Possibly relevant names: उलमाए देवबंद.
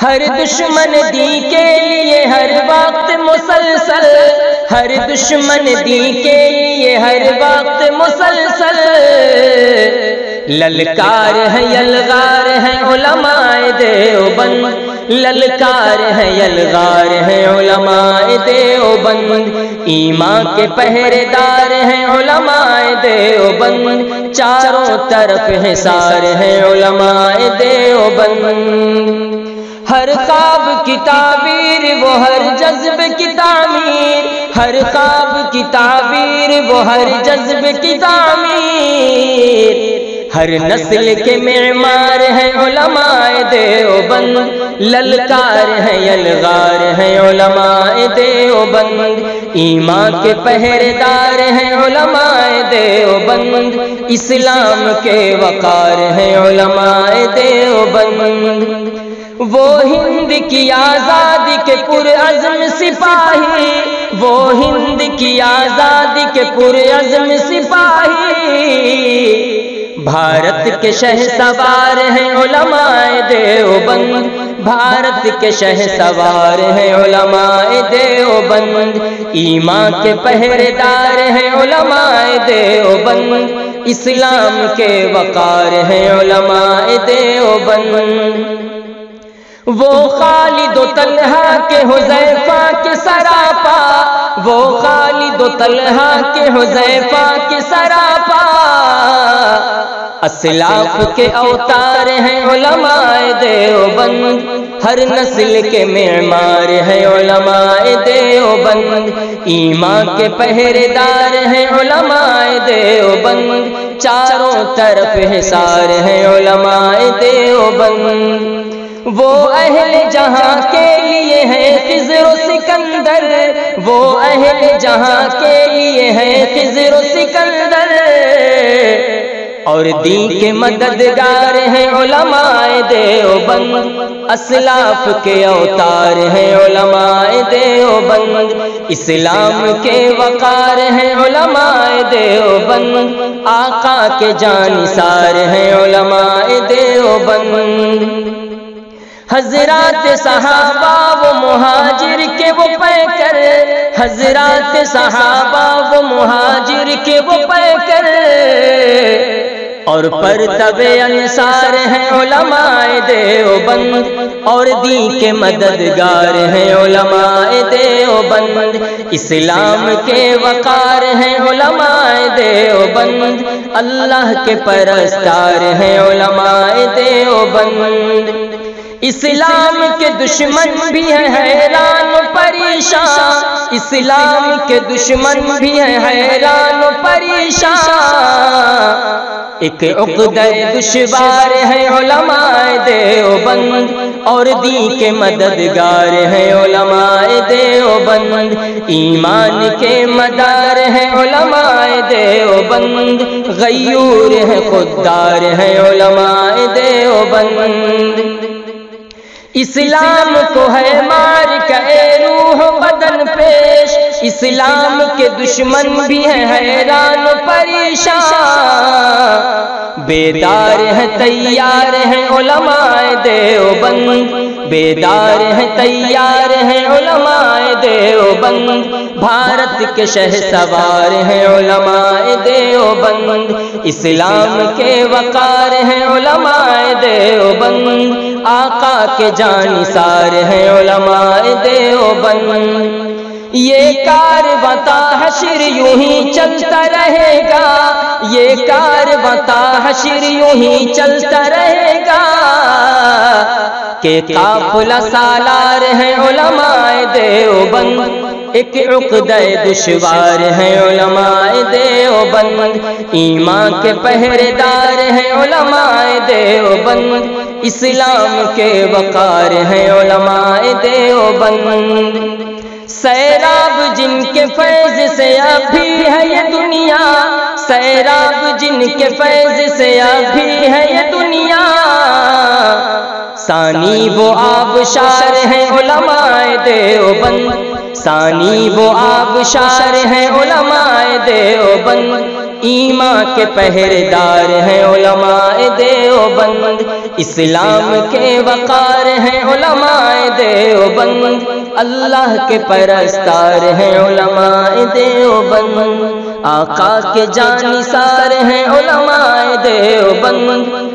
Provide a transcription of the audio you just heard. हर दुश्मन दी के लिए हर वक्त मुसलसल, हर दुश्मन दी के लिए हर वक्त मुसलसल, ललकार है यलगार है उलमाए देवबंद, ललकार है यलगार है उलमाए देवबंद, ईमा के पहरेदार हैं उलमाए देवबंद, चारों तरफ हिसार हैं उलमाए देवबंद। हर ख्वाब की ताबीर वो हर जज्ब की तामीर, हर ख्वाब की ताबीर वो हर जज्ब की तामीर, हर नस्ल के मेमार हैं उलमाए देवबंद, ललकार हैं यलगार हैं उलमाए देवबंद, ईमा के पहरेदार हैं उलमाए देवबंद, इस्लाम के वकार हैं उलमाए देवबंद। वो हिंद की आज़ादी के पुरअज़्म सिपाही, वो हिंद की आज़ादी के पुरअज़्म सिपाही, भारत के शहसवार हैं उलमाए देवबंद, भारत के शहसवार हैं उलमाए देवबंद, ईमा के पहरेदार हैं उलमाए देवबंद, इस्लाम के वकार हैं उलमाए देवबंद। वो खालिद तलहा के हुज़ैफा के सरापा, वो खालिद तलहा के हुज़ैफा के सरापा, असलाफ के अवतार हैं उलमाए देवबंद, हर नस्ल के मेमार हैं उलमाए देवबंद, ईमा के पहरेदार हैं उलमाए देवबंद, चारों तरफ हिसार हैं उलमाए देवबंद। वो अहले जहाँ के लिए है ख़िज़्र व सिकंदर, वो अहले जहाँ के लिए है ख़िज़्र व सिकंदर, और दीन के मददगार हैं उलमाए देवबंद, असलाफ के अवतार हैं उलमाए देवबंद, इस्लाम के वकार हैं उलमाए देवबंद, आका के जानिसार हैं उलमाए देवबंद। हज़रात सहाबा वो मुहाजिर के वो पैकर, हज़रात सहाबा वो मुहाजिर के वो पैकर, और परतबे अंसार हैं उलमाए देवबंद, और दीन के मददगार हैं उलमाए देवबंद, इस्लाम के वकार हैं उलमाए देवबंद, अल्लाह के परस्तार हैं उलमाए देवबंद। इस्लाम के दुश्मन भी है हैरान परेशान, इस्लाम के दुश्मन भी है हैरान परेशान, एक उक़्दा दुश्वार है उलमाए देवबंद, और दीन के मददगार है उलमाए देवबंद, ईमान के मदार है उलमाए देवबंद, गयूर है खुद्दार है उलमाए देवबंद। इस्लाम को है मार के रूह बदन पेश, इस्लाम के दुश्मन भी है हैरान परेशान, बेदार है तैयार है उलमाए देवबंद, बेदार है तैयार है उलमाए देवबंद, भारत के शहसवार हैं उलमाए देवबंद, इस्लाम के वकार हैं उलमाए देवबंद, आका के जानिसार हैं उलमाए देवबंद। ये कारवता हश्र यूं ही चलता रहेगा, ये कारवता हश्र यूं ही चलता रहेगा, के काफिला सालार हैं उलमाए देवबंद, एक उक़्दा दुश्वार हैं उलमाए देवबंद, ईमा के पहरेदार हैं उलमाए देवबंद, इस्लाम के वकार हैं उलमाए देवबंद। सैराब जिनके फैज़ से अभी है ये दुनिया, सैराब जिनके फैज़ से अभी है ये दुनिया, सानी वो आबशार हैं उलमाए देवबंद, सानी वो आबशार हैं उलमाए देवबंद, ईमा के पहरेदार हैं उलमाए देवबंद, इस्लाम के वकार हैं उलमाए देवबंद, अल्लाह के परस्तार हैं उलमाए देवबंद, आका के जानिसार हैं उलमाए देवबंद।